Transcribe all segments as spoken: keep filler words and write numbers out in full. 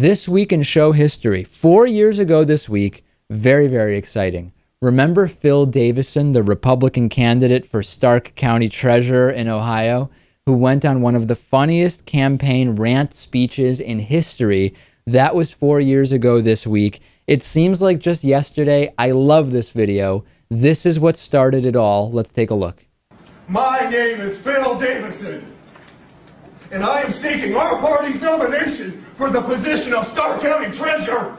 This Week in Show History. Four years ago this week, very, very exciting. Remember Phil Davison, the Republican candidate for Stark County Treasurer in Ohio, who went on one of the funniest campaign rant speeches in history? That was four years ago this week. It seems like just yesterday. I love this video. This is what started it all. Let's take a look. My name is Phil Davison, and I am seeking our party's nomination for the position of Stark County Treasurer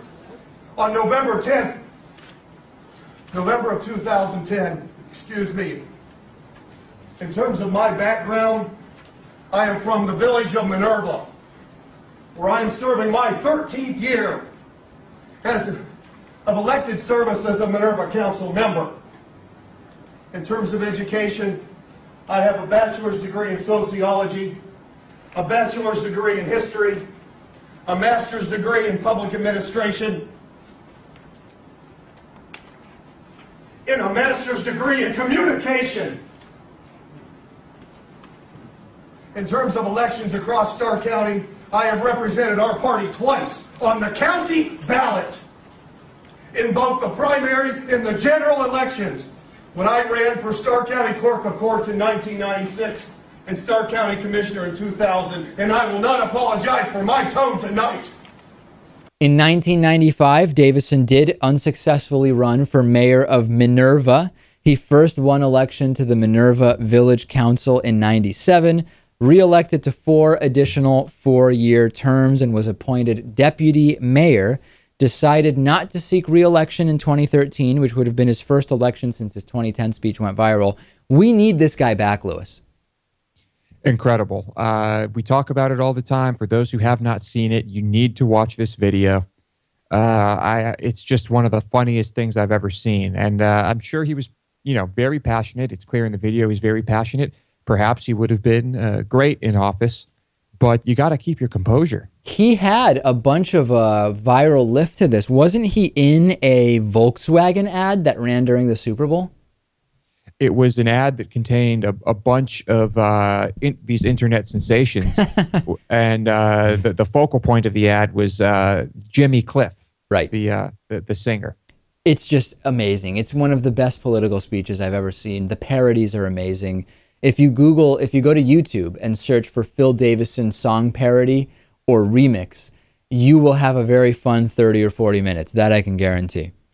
on November tenth, November of two thousand ten, excuse me. In terms of my background, I am from the village of Minerva, where I am serving my thirteenth year as of elected service as a Minerva Council member. In terms of education, I have a bachelor's degree in sociology, a bachelor's degree in history, a master's degree in public administration, and a master's degree in communication. In terms of elections across Stark County, I have represented our party twice on the county ballot in both the primary and the general elections. When I ran for Stark County Clerk of Courts in nineteen ninety-six, and Stark County Commissioner in two thousand, and I will not apologize for my tone tonight. In nineteen ninety-five, Davison did unsuccessfully run for mayor of Minerva. He first won election to the Minerva Village Council in ninety-seven, re-elected to four additional four-year terms, and was appointed deputy mayor. Decided not to seek re-election in twenty thirteen, which would have been his first election since his twenty ten speech went viral. We need this guy back, Lewis. Incredible. Uh, we talk about it all the time. For those who have not seen it, you need to watch this video. Uh, I, it's just one of the funniest things I've ever seen. And uh, I'm sure he was, you know, very passionate. It's clear in the video he's very passionate. Perhaps he would have been uh, great in office, but you got to keep your composure. He had a bunch of uh, viral lift to this. Wasn't he in a Volkswagen ad that ran during the Super Bowl? It was an ad that contained a, a bunch of uh, in, these internet sensations. And uh, the, the focal point of the ad was uh, Jimmy Cliff, right? The, uh, the, the singer. It's just amazing. It's one of the best political speeches I've ever seen. The parodies are amazing. If you Google, if you go to YouTube and search for Phil Davison song parody or remix, you will have a very fun thirty or forty minutes. That I can guarantee.